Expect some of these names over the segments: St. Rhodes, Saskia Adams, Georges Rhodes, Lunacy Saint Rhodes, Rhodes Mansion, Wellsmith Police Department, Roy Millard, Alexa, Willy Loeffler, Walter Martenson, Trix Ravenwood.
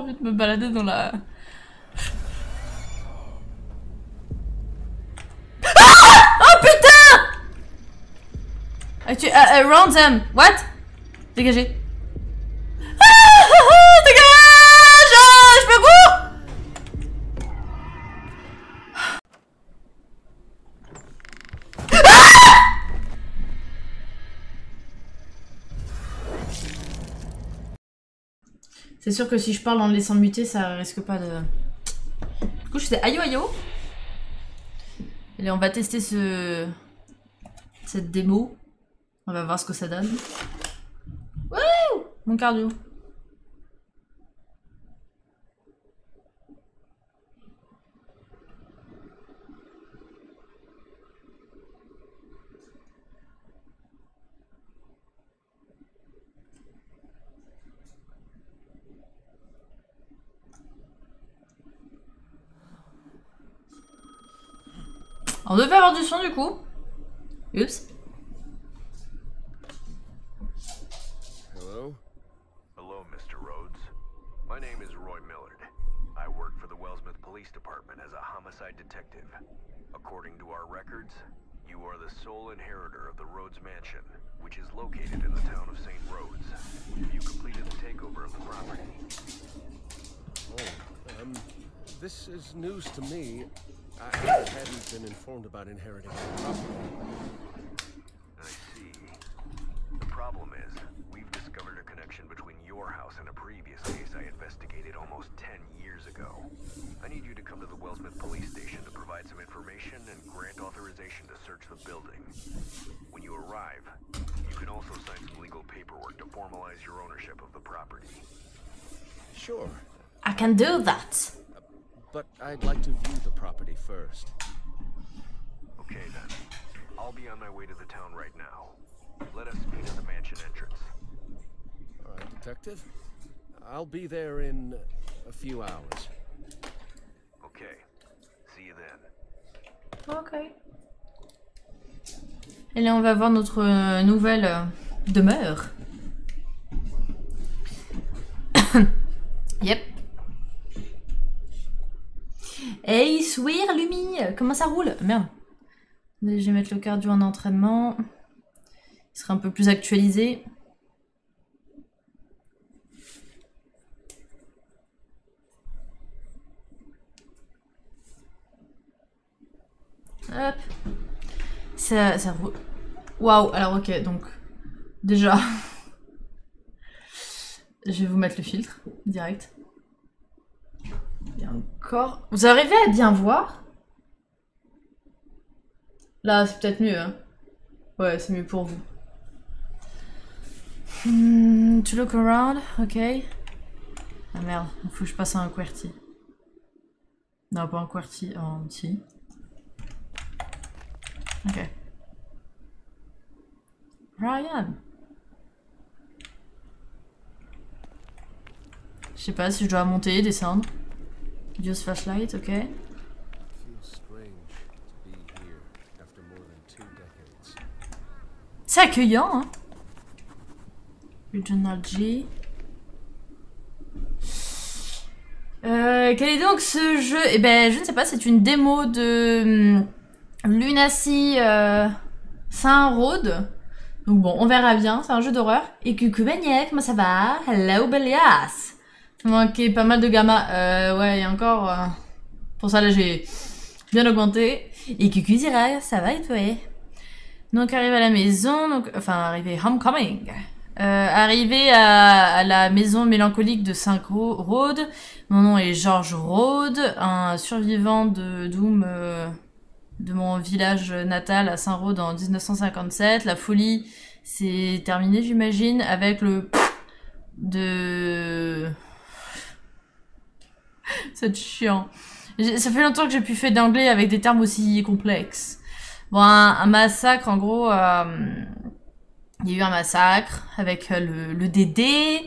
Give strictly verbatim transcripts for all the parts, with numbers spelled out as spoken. envie de me balader dans la... Ah! Oh putain! Tu... Uh, around them! What? Dégagez! Ah! Dégage! Ah, je me cours! C'est sûr que si je parle en le laissant muter, ça risque pas de... Du coup, je fais aïe aïe. Allez, on va tester ce... cette démo. On va voir ce que ça donne. Wouh! Mon cardio. On devait avoir du son du coup. Oups. Hello. Hello, Mister Rhodes. My name is Roy Millard. I work for the Wellsmith Police Department as a homicide detective. According to our records, you are the sole inheritor of the Rhodes Mansion, which is located in the town of Saint Rhodes. You completed the takeover of the property. Oh, um, this is news to me. I hadn't been informed about inheriting the property. I see. The problem is, we've discovered a connection between your house and a previous case I investigated almost ten years ago. I need you to come to the Wellsmith Police Station to provide some information and grant authorization to search the building. When you arrive, you can also sign some legal paperwork to formalize your ownership of the property. Sure. I can do that. But I'd like to view the property first. Okay then. I'll be on my way to the town right now. Let us meet at the mansion entrance. All right, detective. I'll be there in a few hours. Okay. See you then. Okay. Et là, on va voir notre nouvelle demeure. Yep. Hey, Swear Lumi, comment ça roule? Merde. Je vais mettre le cardio en entraînement. Il sera un peu plus actualisé. Hop. Ça, ça roule. Waouh, alors ok, donc. Déjà. Je vais vous mettre le filtre, direct. Et encore. Vous arrivez à bien voir? Là, c'est peut-être mieux, hein? Ouais, c'est mieux pour vous. Hmm, to look around, ok. Ah merde, il faut que je passe à un QWERTY. Non, pas un QWERTY, en petit. Ok. Ryan! Je sais pas si je dois monter, descendre. Use flashlight, ok. It feels strange to be here after more than two decades. C'est accueillant, hein. Regional G. Euh, quel est donc ce jeu? Eh ben, je ne sais pas, c'est une démo de Lunacy euh, Saint Rhodes. Donc bon, on verra bien, c'est un jeu d'horreur. Et coucou Maniac, comment ça va? Hello, Belias. Manqué pas mal de gamma, euh, ouais, et encore, euh, pour ça là j'ai bien augmenté. Et Cucu dira, ça va et toi? Donc arrivé à la maison, donc, enfin arrivé homecoming, euh, arrivé à, à la maison mélancolique de Saint Rhodes. Mon nom est Georges Rhodes, un survivant de Doom euh, de mon village natal à Saint Rhodes en mille neuf cent cinquante-sept. La folie s'est terminée j'imagine avec le de... C'est chiant. Ça fait longtemps que j'ai plus fait d'anglais avec des termes aussi complexes. Bon, un, un massacre, en gros, euh, il y a eu un massacre avec le, le D D.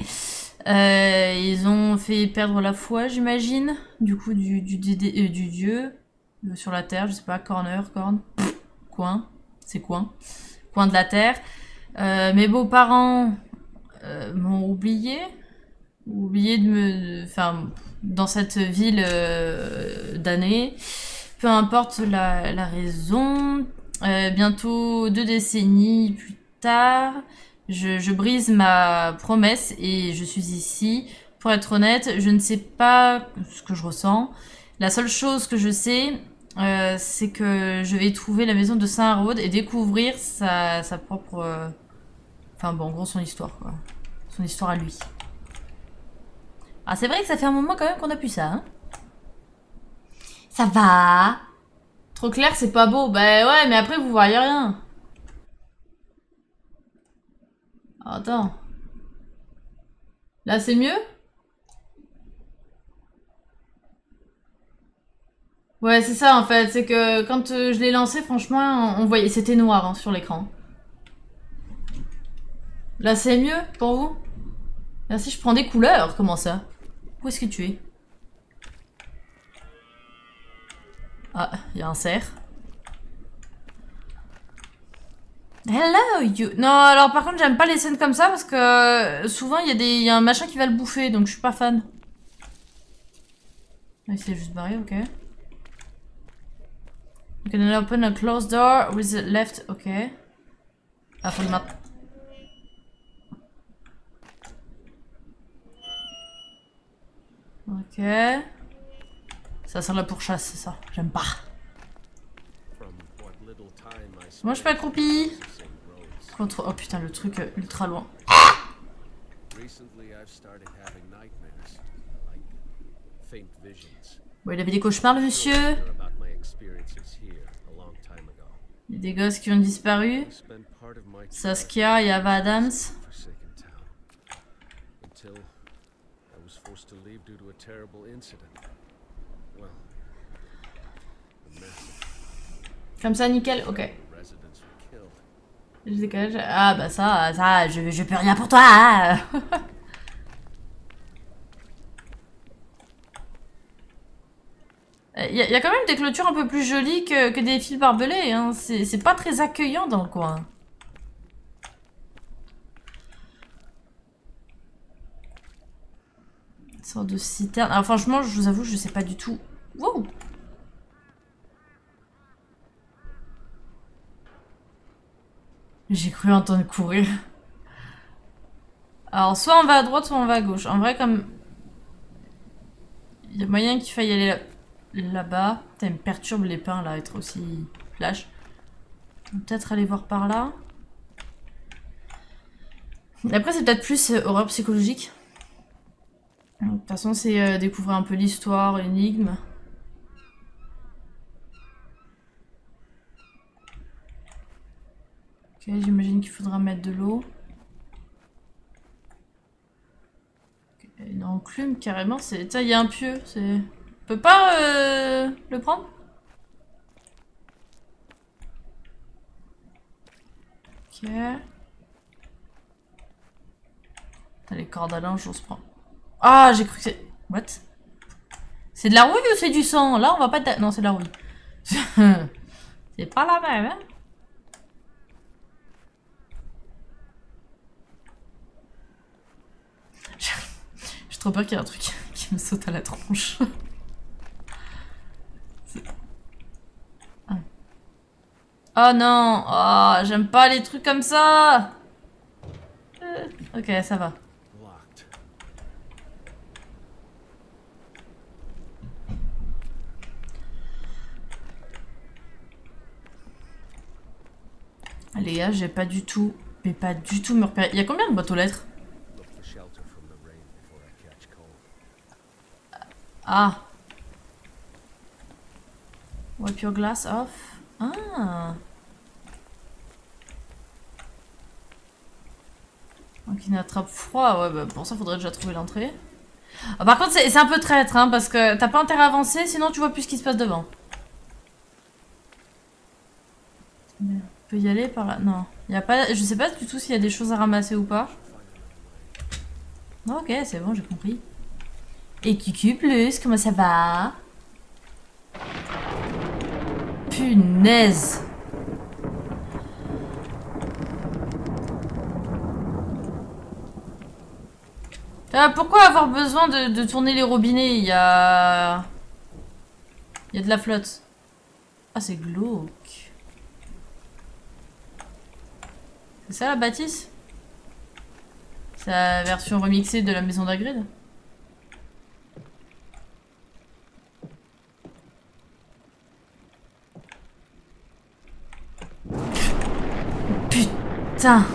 Euh, ils ont fait perdre la foi, j'imagine, du coup, du, du, D D, euh, du dieu euh, sur la terre, je sais pas, corner, corne, pff, coin, c'est coin, coin de la terre. Euh, mes beaux-parents euh, m'ont oublié. oublié de me... Enfin, dans cette ville euh, d'années, peu importe la, la raison, euh, bientôt deux décennies plus tard, je, je brise ma promesse et je suis ici. Pour être honnête, je ne sais pas ce que je ressens. La seule chose que je sais, euh, c'est que je vais trouver la maison de Saint Rhodes et découvrir sa, sa propre... Euh, enfin bon, en gros, son histoire, quoi. Son histoire à lui. Ah, c'est vrai que ça fait un moment quand même qu'on a pu ça, hein. Ça va. Trop clair, c'est pas beau. Bah ouais, mais après, vous voyez rien. Attends. Là, c'est mieux? Ouais, c'est ça, en fait. C'est que quand je l'ai lancé, franchement, on voyait... C'était noir, hein, sur l'écran. Là, c'est mieux pour vous? Merci, je prends des couleurs. Comment ça? Où est-ce que tu es? Ah, il y a un cerf. Hello you. Non, alors par contre, j'aime pas les scènes comme ça parce que souvent il y a des y a un machin qui va le bouffer, donc je suis pas fan. Il s'est juste barré, ok. You can open a closed door with the left, ok. Ah, faut le mettre. Ok. Ça sert la pourchasse, c'est ça. J'aime pas. Moi je suis pas accroupi. Contre... Oh putain, le truc ultra loin. Bon, il avait des cauchemars, le monsieur. Il y a des gosses qui ont disparu. Saskia et Ava Adams. Comme ça, nickel, ok. Je dégage. Ah bah ça, ça, je, je peux rien pour toi. Hein. Il, y a, il y a quand même des clôtures un peu plus jolies que, que des fils barbelés. Hein. C'est pas très accueillant dans le coin. Une sorte de citerne. Alors franchement, je vous avoue, je sais pas du tout. Wow. J'ai cru entendre courir. Alors, soit on va à droite, soit on va à gauche. En vrai, comme... Il y a moyen qu'il faille aller là-bas. Putain, il me perturbe les pins, là, être aussi flash. On peut peut-être aller voir par là. Après, c'est peut-être plus euh, horreur psychologique. De toute façon, c'est euh, découvrir un peu l'histoire, l'énigme. Ok, j'imagine qu'il faudra mettre de l'eau. Okay, une enclume carrément, c'est... Tiens, il y a un pieu, c'est... On peut pas euh, le prendre? Ok. T'as les cordes à linge, on se prend. Ah, j'ai cru que c'est... What? C'est de la rouille ou c'est du sang? Là, on va pas... De... Non, c'est de la rouille. C'est pas la même, hein? J'ai trop peur qu'il y ait un truc qui me saute à la tronche. Ah. Oh non, oh, j'aime pas les trucs comme ça. Euh, ok, ça va. Les gars, j'ai pas du tout, mais pas du tout me repérer. Il y a combien de boîtes aux lettres? Ah. Wipe your glass off. Ah. Donc il n'attrape froid. Ouais, bah pour ça, faudrait déjà trouver l'entrée. Ah, par contre, c'est un peu traître, hein, parce que t'as pas intérêt à avancer, sinon tu vois plus ce qui se passe devant. On peut y aller par là. Non. Y a pas, je sais pas du tout s'il y a des choses à ramasser ou pas. Ok, c'est bon, j'ai compris. Et Q Q plus, comment ça va? Punaise! Euh, pourquoi avoir besoin de, de tourner les robinets? Il y a... Il y a de la flotte. Ah, c'est glauque. C'est ça la bâtisse? C'est la version remixée de la maison d'Agrid. Putain.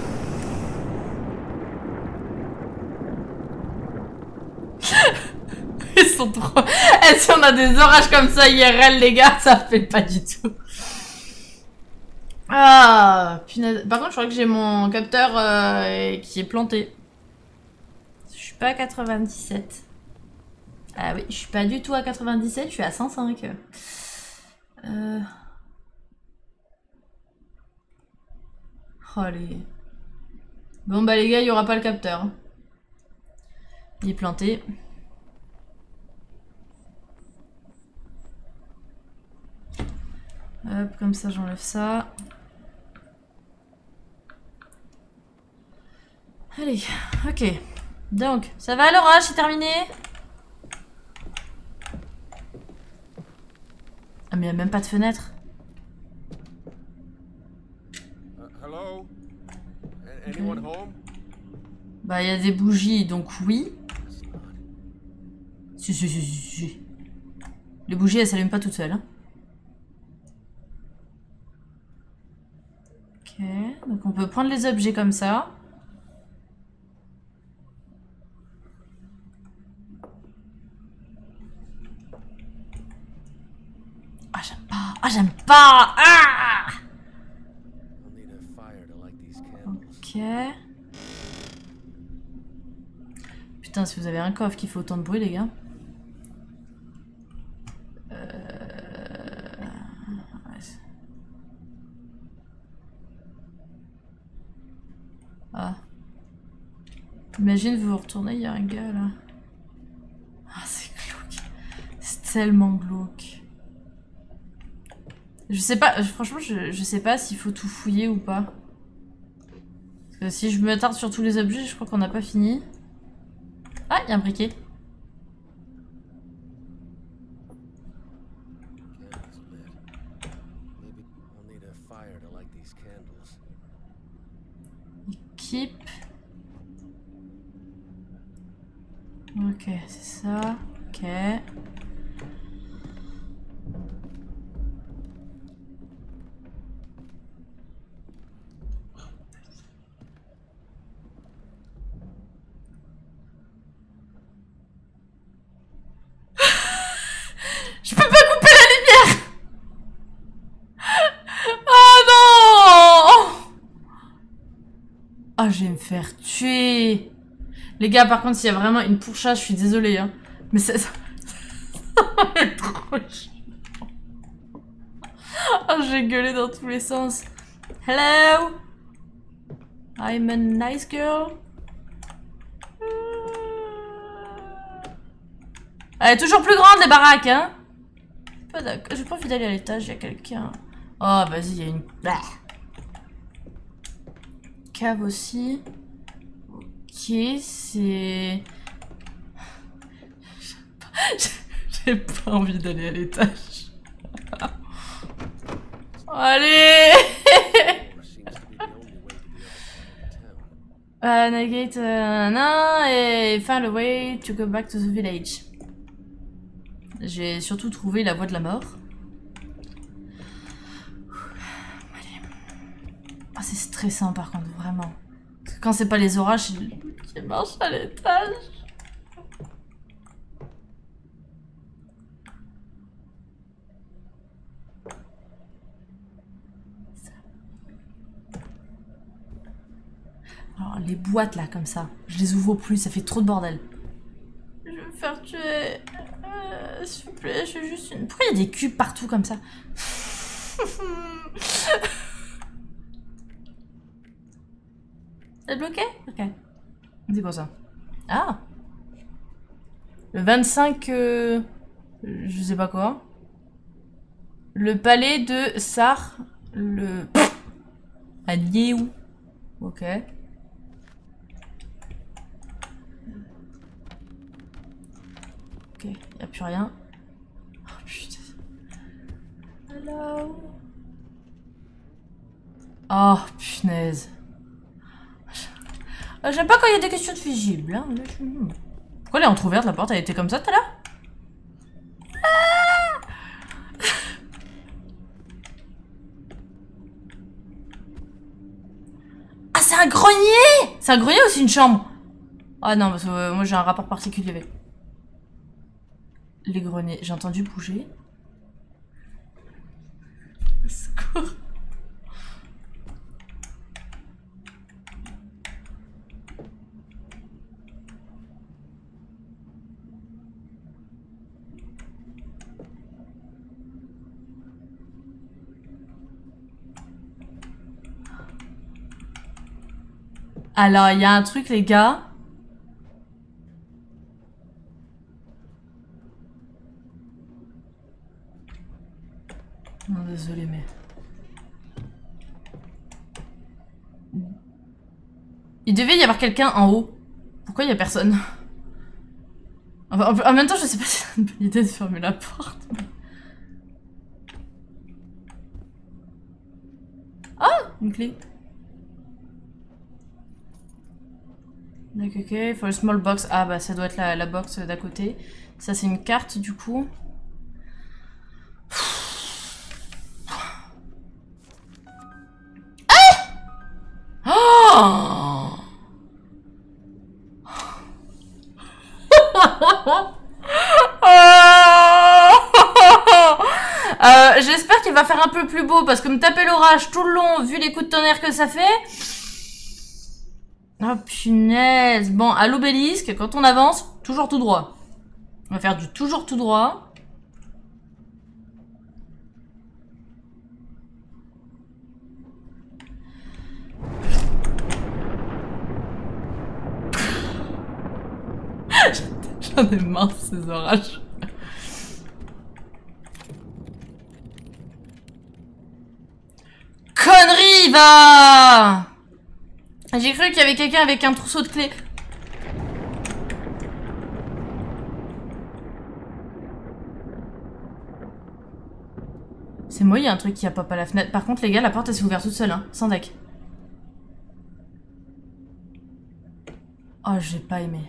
Ils sont trop... Eh, si on a des orages comme ça I R L, les gars, ça fait pas du tout. Ah, punaise. Par contre, je crois que j'ai mon capteur euh, qui est planté. Je suis pas à quatre-vingt-dix-sept. Ah oui, je suis pas du tout à quatre-vingt-dix-sept, je suis à cent cinq. Euh... Oh, les... Bon, bah les gars, il n'y aura pas le capteur. Il est planté. Hop, comme ça, j'enlève ça. Allez, ok. Donc, ça va l'orage, c'est terminé. Ah mais il n'y a même pas de fenêtre. Uh, hello? Anyone home? Bah il y a des bougies, donc oui. Si, si, si, si, si. Les bougies, elles s'allument pas toutes seules. Hein. Ok, donc on peut prendre les objets comme ça. Ah, j'aime pas. Ah, j'aime pas. Ah, ok. Putain, si vous avez un coffre qui fait autant de bruit, les gars. Ah. Imagine vous vous retournez, il y a un gars là. Ah, c'est glauque. C'est tellement glauque. Je sais pas, franchement, je, je sais pas s'il faut tout fouiller ou pas. Parce que si je m'attarde sur tous les objets, je crois qu'on n'a pas fini. Ah, il y a un briquet. Ok, c'est ça. Ok. Je peux pas couper la lumière. Oh non. Ah, oh, je vais me faire tuer. Les gars, par contre, s'il y a vraiment une pourcha, je suis désolée, hein. Mais ça... ça est trop chiant. Oh, j'ai gueulé dans tous les sens. Hello! I'm a nice girl. Elle est toujours plus grande, les baraques, hein. Pas d'accord. J'ai pas envie d'aller à l'étage, il y a quelqu'un. Oh, vas-y, il y a une... Bah. Cave aussi... Ok, c'est... J'ai pas... pas envie d'aller à l'étage. Allez. uh, Navigate... Uh, non, et find a way to go back to the village. J'ai surtout trouvé la voie de la mort. Oh, c'est stressant par contre, vraiment. Quand c'est pas les orages, qui marche à l'étage. Alors, les boîtes là, comme ça, je les ouvre plus, ça fait trop de bordel. Je vais me faire tuer. Euh, S'il vous plaît, je suis juste une. Pourquoi il y a des cubes partout comme ça? T'es bloqué? Ok. C'est quoi ça? Ah! Le vingt-cinq... Euh, je sais pas quoi. Le palais de Sar... Le... À Liéou. Ok. Ok, il n'y a plus rien. Oh putain. Hello. Oh punaise. J'aime pas quand il y a des questions de fusible. Hein. Pourquoi elle est entrouverte la porte? Elle était comme ça tout à l'heure? Ah, c'est un grenier! C'est un grenier ou c'est une chambre? Ah non, parce que euh, moi j'ai un rapport particulier avec les greniers. J'ai entendu bouger. Au secours. Alors, il y a un truc, les gars. Non, désolé, mais... Il devait y avoir quelqu'un en haut. Pourquoi il n'y a personne? En même temps, je sais pas si c'est une bonne idée de fermer la porte. Ah, une clé. Ok, ok, for a small box. Ah bah ça doit être la, la box d'à côté. Ça c'est une carte du coup. Ah oh euh, j'espère qu'il va faire un peu plus beau parce que me taper l'orage tout le long vu les coups de tonnerre que ça fait... Oh punaise. Bon, à l'obélisque, quand on avance, toujours tout droit. On va faire du toujours tout droit. J'en ai marre de ces orages. Connerie, va! J'ai cru qu'il y avait quelqu'un avec un trousseau de clés. C'est moi, il y a un truc qui a pop à la fenêtre. Par contre, les gars, la porte, elle s'est ouverte toute seule, hein, sans deck. Oh, j'ai pas aimé.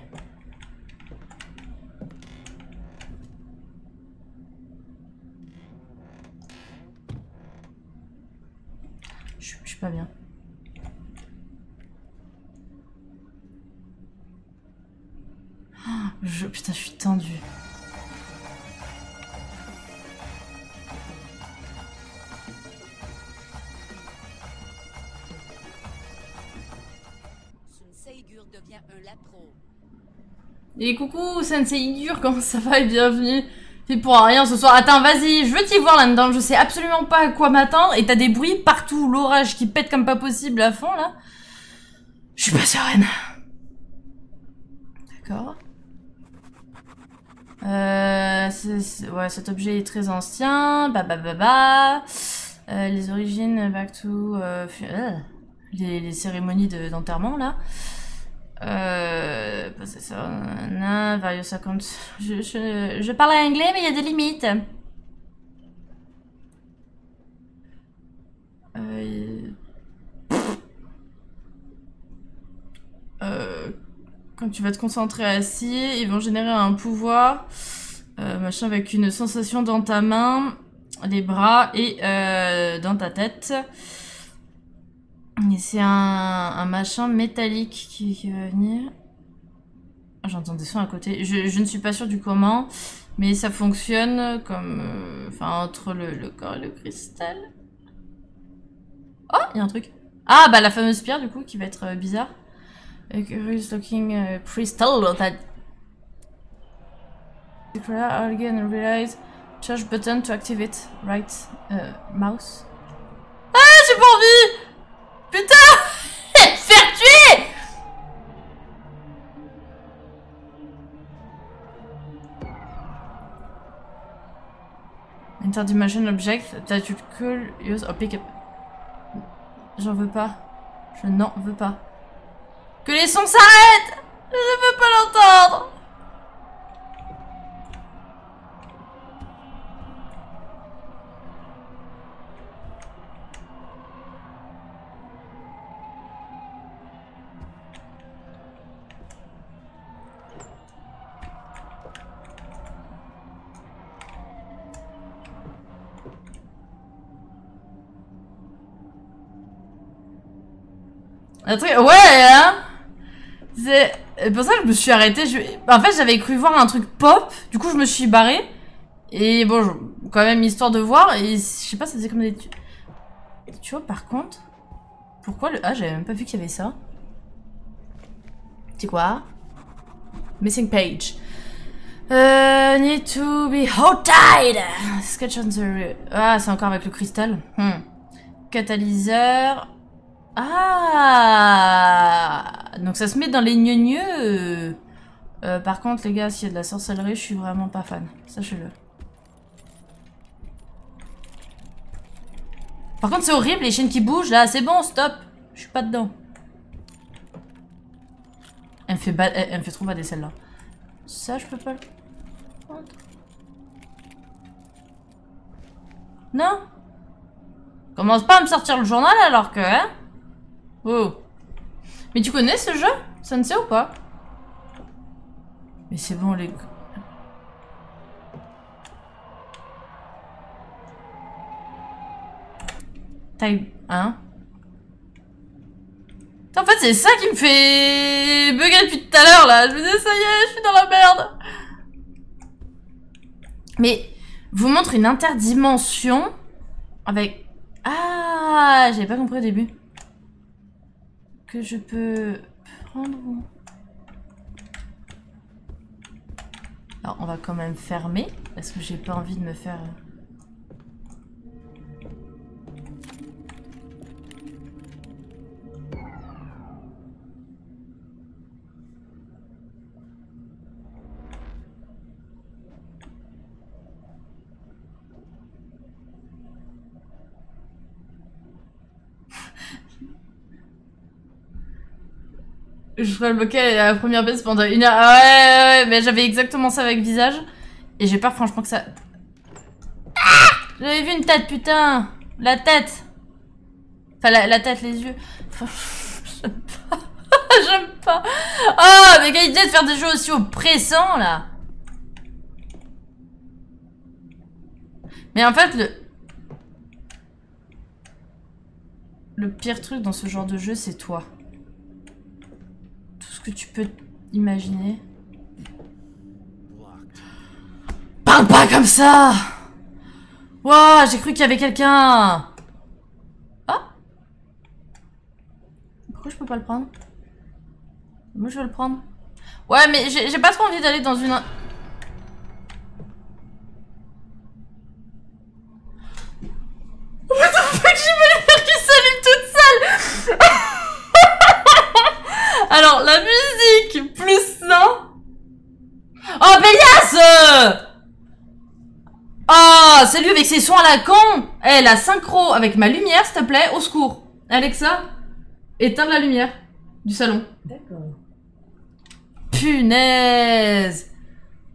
Je suis pas bien. Je... Putain, je suis tendue. Et coucou, Sensei Gur, comment ça va et bienvenue. C'est pour rien ce soir. Attends, vas-y, je veux t'y voir là-dedans. Je sais absolument pas à quoi m'attendre. Et t'as des bruits partout, l'orage qui pète comme pas possible à fond, là. Je suis pas sereine. D'accord. Euh, c'est, ouais, cet objet est très ancien. Bah bah bah bah. Euh, les origines, back to euh, les, les cérémonies d'enterrement de, là. Euh, bah, c'est ça. Non, various cinquante. Je, je, je parle anglais, mais il y a des limites. Euh, euh... Quand tu vas te concentrer assis, ils vont générer un pouvoir, euh, machin, avec une sensation dans ta main, les bras et euh, dans ta tête. Et c'est un, un machin métallique qui, qui va venir. J'entends des sons à côté. Je, je ne suis pas sûre du comment, mais ça fonctionne comme... Euh, enfin, entre le, le corps et le cristal. Oh, il y a un truc. Ah, bah la fameuse pierre, du coup, qui va être euh, bizarre. A curious looking uh, crystal that again realize charge button to activate right uh, mouse. Ah, j'ai pas envie. Putain. Faire tuer. Enter dimension object that you could use or pick up. J'en veux pas. Je n'en veux pas. Que les sons s'arrêtent! Je ne veux pas l'entendre! Un truc... Ouais, hein. C'est pour ça que je me suis arrêtée. Je... En fait, j'avais cru voir un truc pop. Du coup, je me suis barrée. Et bon, je... quand même, histoire de voir. Et je sais pas, ça faisait comme des... Tu vois, par contre... Pourquoi le... Ah, j'avais même pas vu qu'il y avait ça. C'est quoi? Missing page. Euh... Need to be hot-tied. Sketch on the... Ah, c'est encore avec le cristal. Hmm. Catalyseur... Ah! Donc ça se met dans les gneugneux. Euh, par contre, les gars, s'il y a de la sorcellerie, je suis vraiment pas fan. Sachez-le. Par contre, c'est horrible, les chaînes qui bougent, là, c'est bon, stop! Je suis pas dedans. Elle me fait, ba... Elle me fait trop bader, celle-là. Ça, je peux pas le prendre. Non? Commence pas à me sortir le journal alors que, hein? Oh. Mais tu connais ce jeu? Ça ne sait ou pas? Mais c'est bon les... Type un. En fait c'est ça qui me fait bugger depuis tout à l'heure là. Je me disais ça y est, je suis dans la merde. Mais vous montre une interdimension avec... Ah, j'avais pas compris au début. Que je peux prendre. Alors, on va quand même fermer. Parce que j'ai pas envie de me faire... Je serais bloquée à la première baisse pendant une heure. Ah ouais, ouais, ouais, mais j'avais exactement ça avec visage. Et j'ai peur, franchement, que ça... Ah, j'avais vu une tête, putain. La tête. Enfin, la, la tête, les yeux. J'aime pas. J'aime pas. Oh, mais quelle idée de faire des jeux aussi oppressants, là. Mais en fait, le... Le pire truc dans ce genre de jeu, c'est toi. Que tu peux imaginer. Parle pas comme ça. Waouh, j'ai cru qu'il y avait quelqu'un. Ah, pourquoi je peux pas le prendre? Moi je veux le prendre. Ouais mais j'ai pas trop envie d'aller dans une... What the fuck, j'ai voulu faire qu'il s'allume toute seule. Alors, la musique, plus ça. Oh, Bélias! Oh, c'est lui avec ses sons à la con. Eh, la synchro avec ma lumière, s'il te plaît, au secours. Alexa, éteins la lumière du salon. D'accord. Punaise.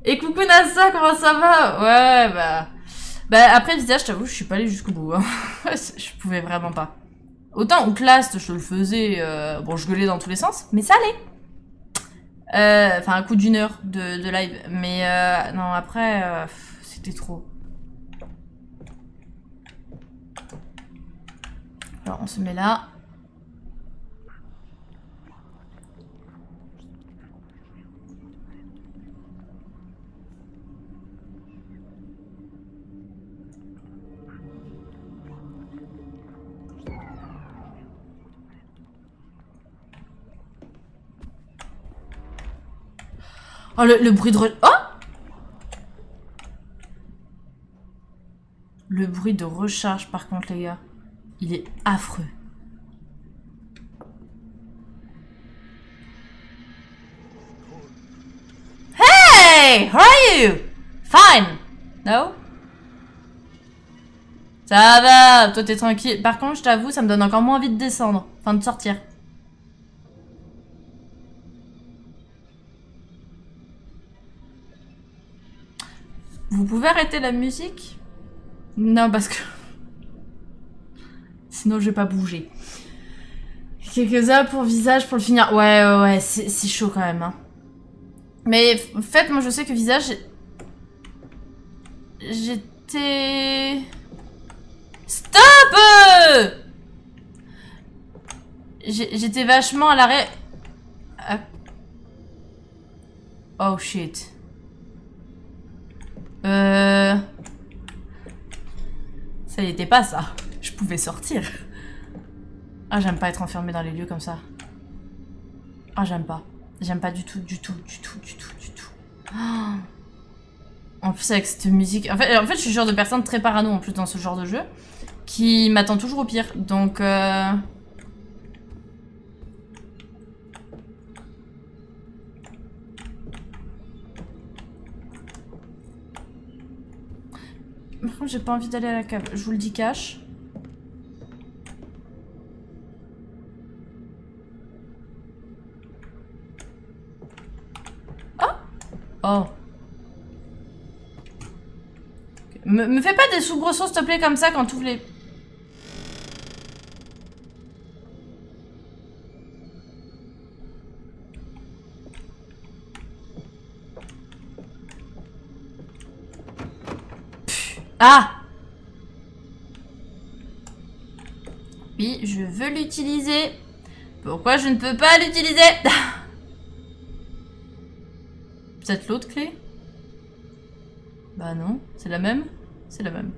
Et coucou Nasa, comment ça va? Ouais, bah... Bah, après, visage, je t'avoue, je suis pas allée jusqu'au bout. Hein. Je pouvais vraiment pas. Autant en classe, je le faisais, euh, bon, je gueulais dans tous les sens, mais ça allait. Enfin, euh, un coup d'une heure de, de live. Mais euh, non, après, euh, c'était trop. Alors, on se met là. Oh, le, le bruit de... Re... Oh, le bruit de recharge, par contre, les gars. Il est affreux. Hey! How are you? Fine! No? Ça va, toi, t'es tranquille. Par contre, je t'avoue, ça me donne encore moins envie de descendre. Enfin, de sortir. Vous pouvez arrêter la musique? Non, parce que... Sinon, je vais pas bouger. Quelques heures pour visage, pour le finir. Ouais, ouais, ouais, c'est chaud quand même. Hein. Mais en fait, moi, je sais que visage... J'étais... Stop! J'étais vachement à l'arrêt. À... Oh shit. Euh... Ça y était pas ça. Je pouvais sortir. Ah, j'aime pas être enfermée dans les lieux comme ça. Ah, j'aime pas. J'aime pas du tout, du tout, du tout, du tout, du tout. Oh. En plus avec cette musique... En fait, en fait, je suis le genre de personne très parano en plus dans ce genre de jeu. Qui m'attend toujours au pire. Donc... Euh... Par contre, j'ai pas envie d'aller à la cave. Je vous le dis cash. Oh. Oh. Me, me fais pas des soubresauts, s'il te plaît, comme ça, quand t'ouvres les... Ah! Oui, je veux l'utiliser. Pourquoi je ne peux pas l'utiliser? Peut-être l'autre clé? Bah non, c'est la même? C'est la même.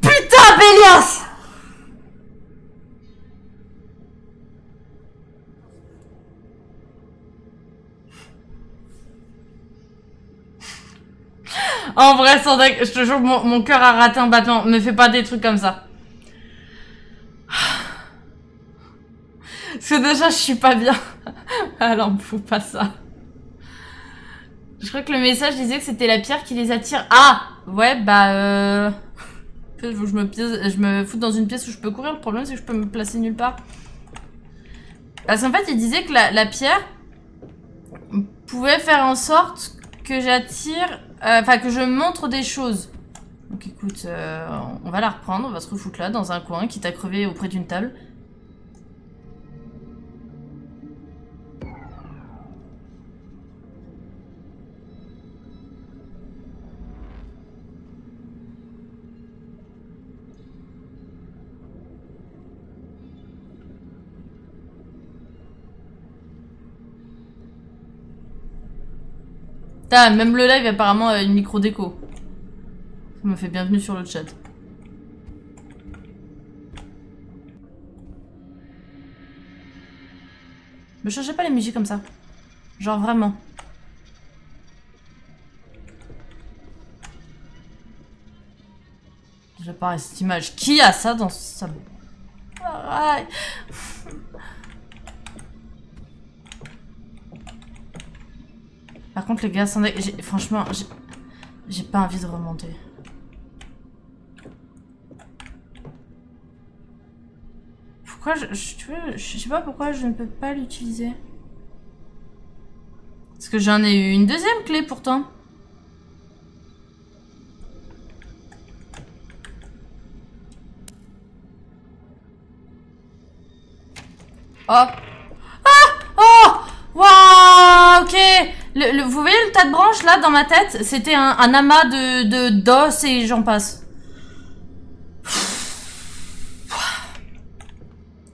Putain, Bélias! En vrai, sans deck, je te jure, mon, mon cœur a raté un battement. Ne fais pas des trucs comme ça. Parce que déjà, je suis pas bien. Alors, on fout pas ça. Je crois que le message disait que c'était la pierre qui les attire. Ah! Ouais, bah euh... je, me pièce, je me fous dans une pièce où je peux courir. Le problème, c'est que je peux me placer nulle part. Parce qu'en fait, il disait que la, la pierre pouvait faire en sorte que j'attire... Enfin, euh, que je montre des choses. Donc écoute, euh, on va la reprendre, on va se refoutre là, dans un coin, quitte à crever auprès d'une table. Ah, même le live apparemment a une micro déco. Ça me fait bienvenue sur le chat. Ne changez pas les musiques comme ça. Genre vraiment. J'apparais cette image. Qui a ça dans sa... Ah, par contre les gars, franchement, j'ai pas envie de remonter. Pourquoi je, je, tu vois, je sais pas pourquoi je ne peux pas l'utiliser. Parce que j'en ai eu une deuxième clé pourtant. Oh. Le, le, vous voyez le tas de branches là dans ma tête? C'était un, un amas de d'os et j'en passe.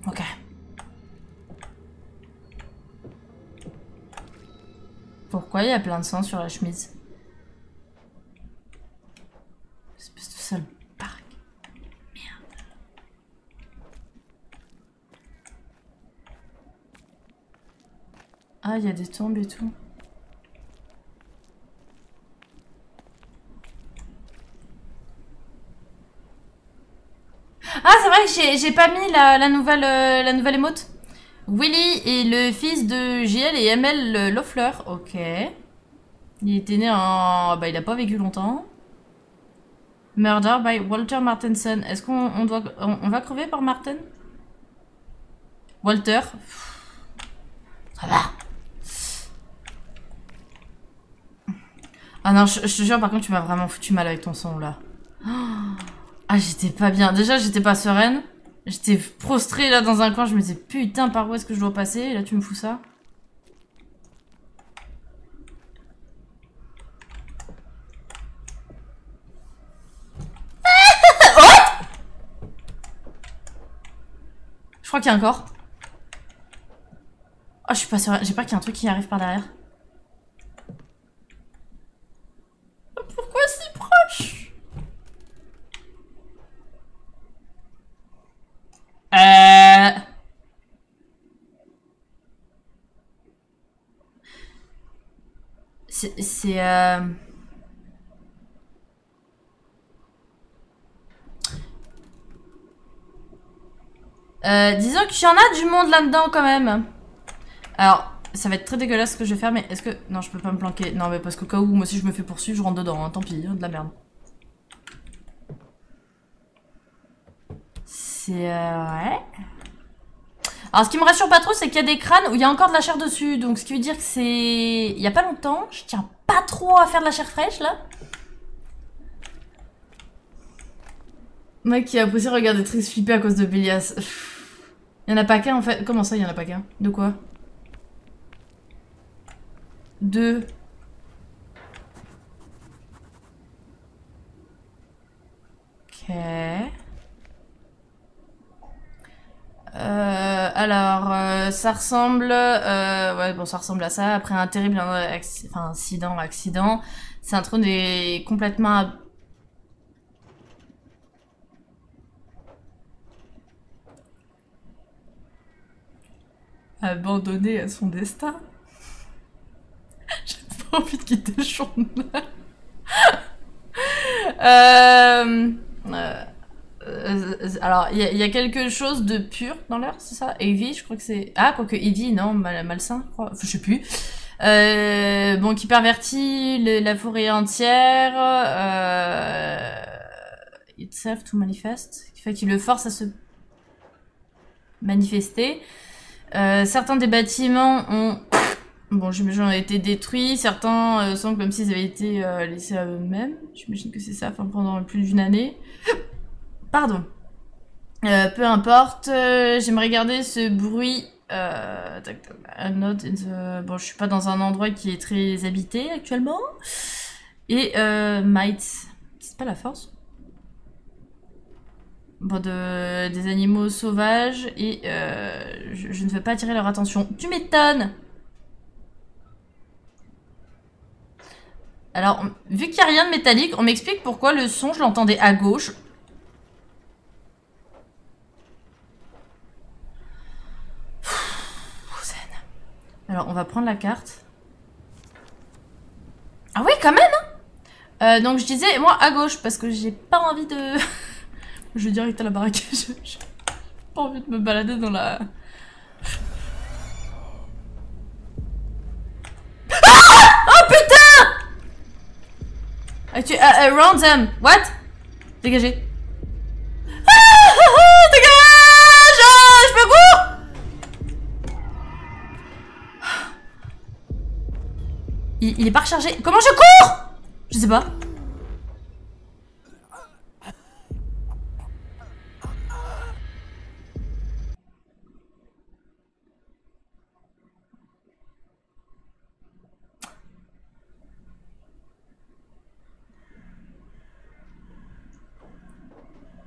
Ok. Pourquoi il y a plein de sang sur la chemise? Espèce de sale parc. Merde. Ah, il y a des tombes et tout. Ah, c'est vrai que j'ai pas mis la, la nouvelle euh, la nouvelle émote. Willy est le fils de J L et M L Loeffler. Ok. Il était né en... Bah, il a pas vécu longtemps. Murder by Walter Martenson. Est-ce qu'on on doit... On, on va crever par Martin? Walter. Ça va. Ah non, je, je te jure, par contre, tu m'as vraiment foutu mal avec ton son, là. Oh. Ah, j'étais pas bien. Déjà, j'étais pas sereine. J'étais prostrée là dans un coin. Je me disais, putain, par où est-ce que je dois passer? Et là, tu me fous ça. crois qu'il y a un corps. Oh, je suis pas sûre. J'ai peur qu'il y a un truc qui arrive par derrière. Pourquoi si proche? Euh... C'est... C'est... Euh... Euh, disons qu'il y en a du monde là-dedans quand même. Alors, ça va être très dégueulasse ce que je vais faire, mais est-ce que... Non, je peux pas me planquer. Non, mais parce qu'au cas où, moi si je me fais poursuivre, je rentre dedans, hein. Tant pis, hein, de la merde. C'est... Euh... Ouais. Alors, ce qui me rassure pas trop, c'est qu'il y a des crânes où il y a encore de la chair dessus. Donc, ce qui veut dire que c'est... Il y a pas longtemps, je tiens pas trop à faire de la chair fraîche, là. Moi qui a apprécié regarder Trix flipper à cause de Bélias. Il y en a pas qu'un en fait. Comment ça il y en a pas qu'un? De quoi? De... Ok... Euh, alors, euh, ça ressemble... Euh, ouais, bon, ça ressemble à ça. Après un terrible acc- enfin, incident, accident. C'est un trône est complètement... abandonné à son destin. J'ai pas envie de quitter le journal. euh, euh, euh, alors, il y, y a quelque chose de pur dans l'air, c'est ça? Evie, je crois que c'est... Ah, quoique Evie, non, mal, malsain, je crois. Enfin, je sais plus. Euh, bon, qui pervertit le, la forêt entière. Euh, itself to manifest. Qui fait qu'il le force à se manifester. Euh, certains des bâtiments ont... Bon, j'imagine ont été détruits. Certains euh, semblent comme s'ils avaient été euh, laissés à eux-mêmes. J'imagine que c'est ça, enfin, pendant plus d'une année. Pardon. Euh, peu importe. Euh, J'aimerais garder ce bruit... Euh... Bon, je suis pas dans un endroit qui est très habité actuellement. Et euh... mites. C'est pas la force. Bon, de, des animaux sauvages et euh, je, je ne veux pas attirer leur attention. Tu m'étonnes! Alors, vu qu'il n'y a rien de métallique, on m'explique pourquoi le son, je l'entendais à gauche. Pff, zen. Alors, on va prendre la carte. Ah oui, quand même hein euh, donc, je disais, moi, à gauche, parce que j'ai pas envie de... Je vais direct à la baraque. J'ai pas envie de me balader dans la... Ah! Oh putain! Ah, tu... Uh, uh, round them. What? Dégagez. Ah! Oh, dégage! Ah, je me cours! Il, il est pas rechargé. Comment je cours? Je sais pas.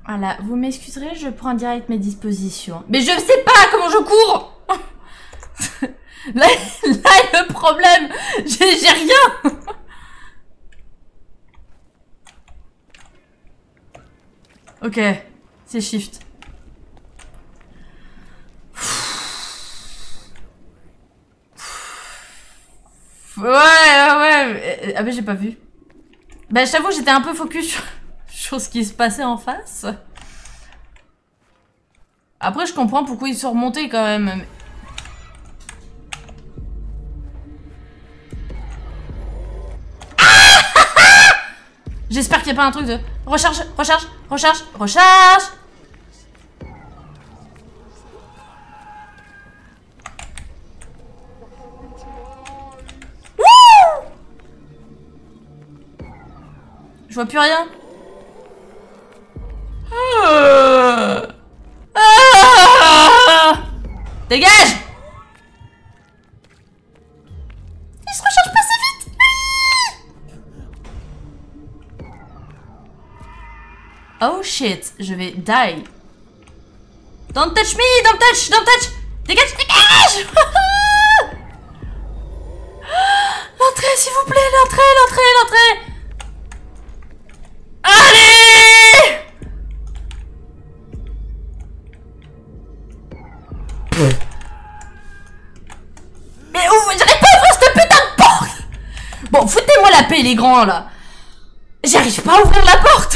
Voilà, vous m'excuserez, je prends direct mes dispositions. Mais je sais pas comment je cours. Là, là le problème, j'ai rien. Ok, c'est shift. Ouais, ouais, ouais. Ah mais j'ai pas vu. Bah je t'avoue, j'étais un peu focus sur... ce qui se passait en face. Après je comprends pourquoi ils sont remontés quand même. Ah j'espère qu'il n'y a pas un truc de recharge, recharge, recharge, recharge. Wouh je vois plus rien. Ah dégage! Il se recharge pas si vite! Oui oh shit, je vais die. Don't touch me! Don't touch! Don't touch! Dégage! Dégage! L'entrée, s'il vous plaît! L'entrée! L'entrée! L'entrée! Allez! Mais ouvre! J'arrive pas à ouvrir cette putain de porte! Bon, foutez-moi la paix, les grands, là! J'arrive pas à ouvrir la porte!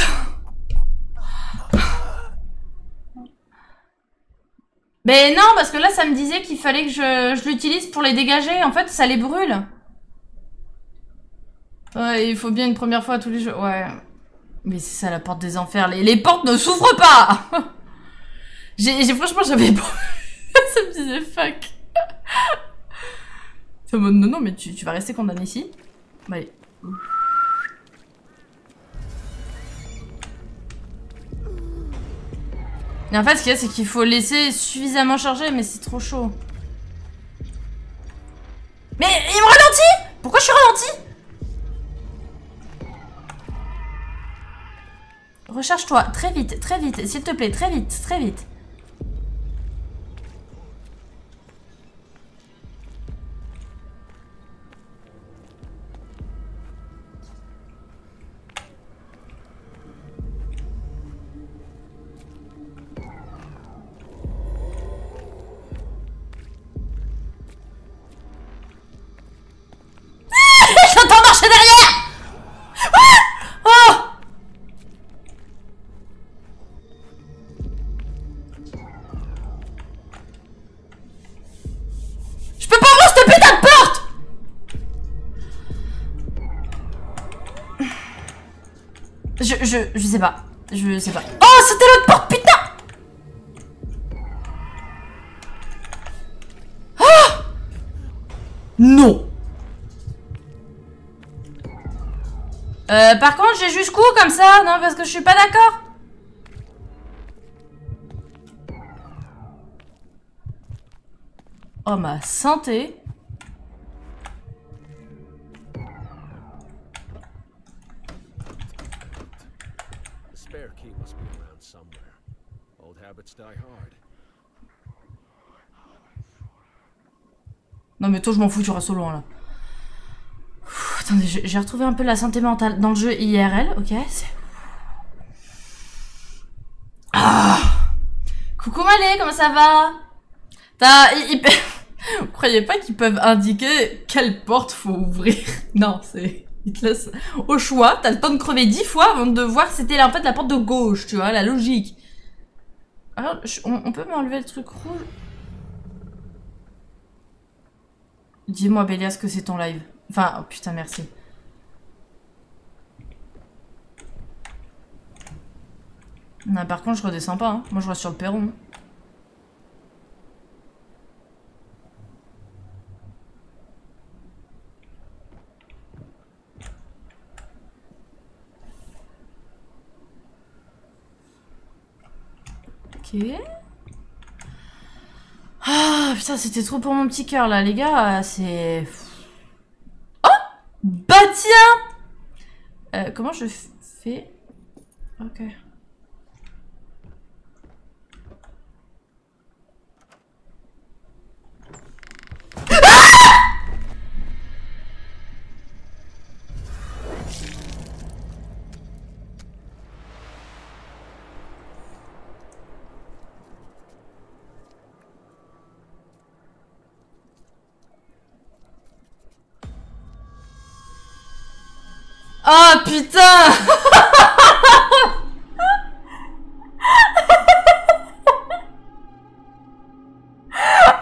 Mais non, parce que là, ça me disait qu'il fallait que je, je l'utilise pour les dégager. En fait, ça les brûle. Ouais, il faut bien une première fois tous les jours. Ouais. Mais c'est ça, la porte des enfers. Les, les portes ne s'ouvrent pas. j'ai, j'ai... Franchement, j'avais pas... ça me disait fuck. Non, non, mais tu, tu vas rester condamné ici. Allez. Et en fait, ce qu'il y a, c'est qu'il faut laisser suffisamment charger, mais c'est trop chaud. Mais il me ralentit! Pourquoi je suis ralenti? Recharge-toi, très vite, très vite, s'il te plaît, très vite, très vite. Je, je, je sais pas, je sais pas. Oh, c'était l'autre porte, putain! Ah! Non! Euh, par contre, j'ai jusqu'où comme ça? Non, parce que je suis pas d'accord. Oh, ma santé. Non mais toi je m'en fous, tu restes loin là. Ouh, attendez, j'ai retrouvé un peu la santé mentale dans le jeu I R L, ok. Ah, coucou Malé, comment ça va? T'as... Ils... Vous croyez pas qu'ils peuvent indiquer quelle porte faut ouvrir? Non, c'est... Ils te laissent au choix, t'as le temps de crever dix fois avant de voir si c'était en fait la porte de gauche, tu vois, la logique. Alors, je, on, on peut m'enlever le truc rouge? Dis-moi, Bélias, que c'est ton live. Enfin, oh putain, merci. Non, par contre, je redescends pas. Hein. Moi, je reste sur le perron. Ok. Ah putain, c'était trop pour mon petit cœur là, les gars. C'est... Oh bah tiens, euh, comment je fais? Ok. Oh putain!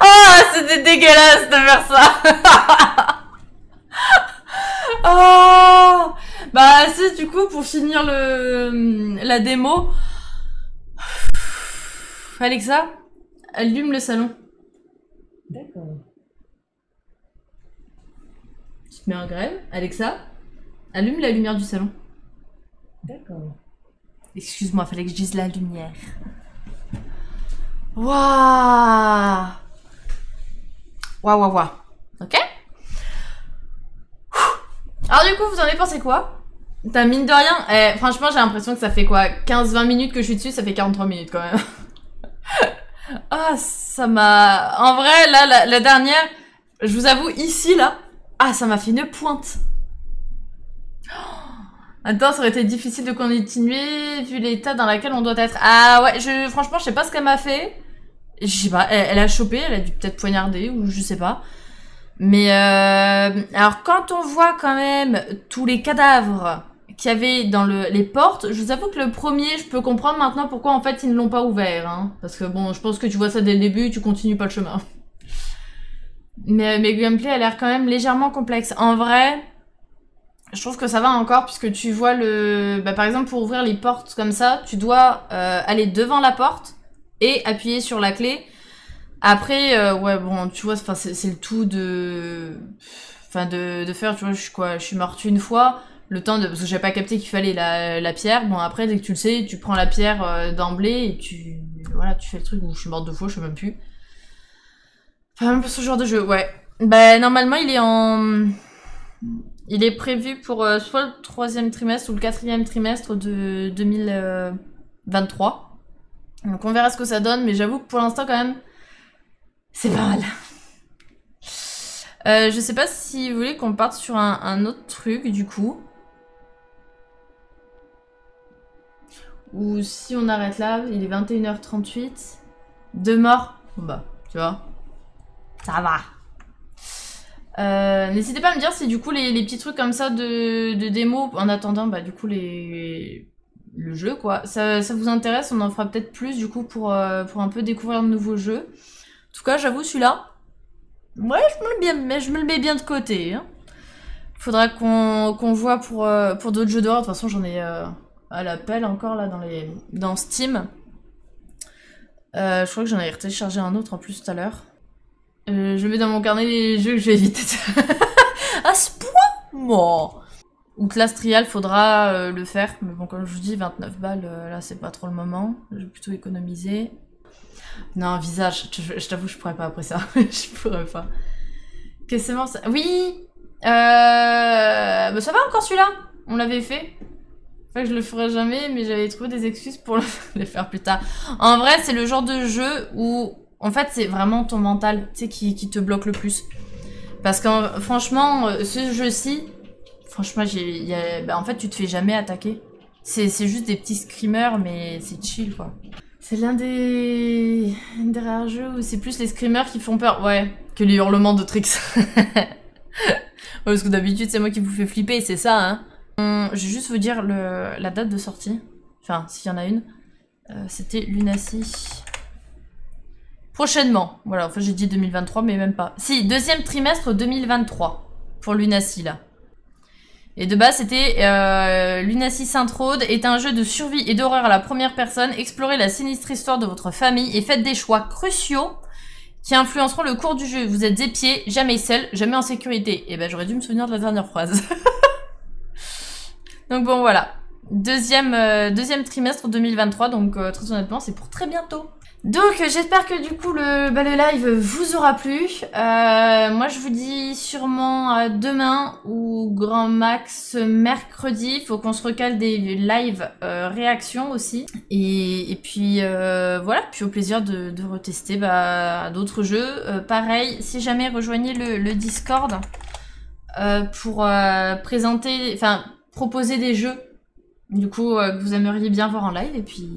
Oh, c'était dégueulasse de faire ça! Oh! Bah, si, du coup, pour finir le la démo. Alexa, allume le salon. D'accord. Tu te mets en grève, Alexa? Allume la lumière du salon. D'accord. Excuse-moi, fallait que je dise la lumière. Waouh! Waouh, waouh, waouh. Ok? Alors, du coup, vous en avez pensé quoi? T'as mine de rien. Eh, franchement, j'ai l'impression que ça fait quoi? quinze vingt minutes que je suis dessus, ça fait quarante-trois minutes quand même. Ah, oh, ça m'a... En vrai, là, la, la dernière, je vous avoue, ici, là, ah, ça m'a fait une pointe. Oh, attends, ça aurait été difficile de continuer vu l'état dans lequel on doit être. Ah ouais, je, franchement, je sais pas ce qu'elle m'a fait. Je sais pas, elle, elle a chopé, elle a dû peut-être poignarder ou je sais pas. Mais euh, alors quand on voit quand même tous les cadavres qu'il y avait dans le, les portes, je vous avoue que le premier, je peux comprendre maintenant pourquoi en fait ils ne l'ont pas ouvert. Hein, parce que bon, je pense que tu vois ça dès le début, tu continues pas le chemin. Mais, mais gameplay a l'air quand même légèrement complexe. En vrai... Je trouve que ça va encore puisque tu vois le... Bah, par exemple, pour ouvrir les portes comme ça, tu dois euh, aller devant la porte et appuyer sur la clé. Après, euh, ouais, bon, tu vois, c'est le tout de... Enfin, de, de faire, tu vois, je suis quoi, je suis morte une fois, le temps de... Parce que j'avais pas capté qu'il fallait la, la pierre. Bon, après, dès que tu le sais, tu prends la pierre euh, d'emblée et tu... Voilà, tu fais le truc où je suis morte deux fois, je sais même plus. Enfin, même pour ce genre de jeu, ouais. Bah, normalement, il est en... Il est prévu pour euh, soit le troisième trimestre ou le quatrième trimestre de deux mille vingt-trois. Donc on verra ce que ça donne, mais j'avoue que pour l'instant quand même, c'est pas mal. Euh, je sais pas si vous voulez qu'on parte sur un, un autre truc du coup. Ou si on arrête là, il est vingt et une heures trente-huit. Deux morts. Bah, tu vois, ça va. Euh, n'hésitez pas à me dire si du coup les, les petits trucs comme ça de, de démo en attendant bah du coup les le jeu quoi, ça, ça vous intéresse, on en fera peut-être plus du coup pour, euh, pour un peu découvrir de nouveaux jeux. En tout cas j'avoue celui-là, ouais je me le bien, mais je me le mets bien de côté. Hein. Faudra qu'on qu'on voit pour, euh, pour d'autres jeux d'horreur, de toute façon j'en ai euh, à la pelle encore là dans les dans Steam. Euh, je crois que j'en ai téléchargé un autre en plus tout à l'heure. Euh, je mets dans mon carnet les jeux que je vais éviter. À ce point, moi. Ou classe trial, faudra euh, le faire. Mais bon, comme je vous dis, vingt-neuf balles, euh, là, c'est pas trop le moment. J'ai plutôt économisé. Non, visage, je, je t'avoue, je pourrais pas après ça. Je pourrais pas. Qu'est-ce que c'est mort ça? Oui euh... bah, ça va encore celui-là. On l'avait fait. Enfin, je le ferai jamais, mais j'avais trouvé des excuses pour les faire plus tard. En vrai, c'est le genre de jeu où... En fait, c'est vraiment ton mental, tu sais, qui, qui te bloque le plus. Parce que franchement, ce jeu-ci, franchement, y a, bah, en fait, tu te fais jamais attaquer. C'est juste des petits screamers, mais c'est chill, quoi. C'est l'un des... des rares jeux où c'est plus les screamers qui font peur, ouais, que les hurlements de Trix. Ouais, parce que d'habitude, c'est moi qui vous fais flipper, c'est ça, hein. Je vais juste vous dire le, la date de sortie. Enfin, s'il y en a une. Euh, C'était Lunacy... Prochainement, voilà, enfin j'ai dit deux mille vingt-trois, mais même pas. Si, deuxième trimestre deux mille vingt-trois, pour Lunacy, là. Et de base, c'était euh, Lunacy Saint Rhodes est un jeu de survie et d'horreur à la première personne. Explorez la sinistre histoire de votre famille et faites des choix cruciaux qui influenceront le cours du jeu. Vous êtes épié, jamais seul, jamais en sécurité. Et ben, j'aurais dû me souvenir de la dernière phrase. Donc bon, voilà. Deuxième, euh, deuxième trimestre deux mille vingt-trois, donc euh, très honnêtement, c'est pour très bientôt. Donc j'espère que du coup le, bah, le live vous aura plu. Euh, moi je vous dis sûrement euh, demain ou grand max mercredi. Faut qu'on se recale des lives euh, réactions aussi. Et, et puis euh, voilà, puis au plaisir de, de retester bah, d'autres jeux. Euh, pareil, si jamais rejoignez le, le Discord euh, pour euh, présenter, enfin proposer des jeux du coup euh, que vous aimeriez bien voir en live et puis...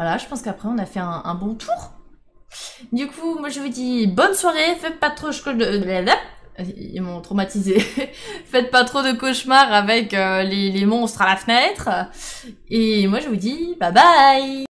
Voilà, je pense qu'après on a fait un, un bon tour. Du coup, moi je vous dis bonne soirée, faites pas trop de... Ils m'ont traumatisé. Faites pas trop de cauchemars avec euh, les, les monstres à la fenêtre. Et moi je vous dis bye bye.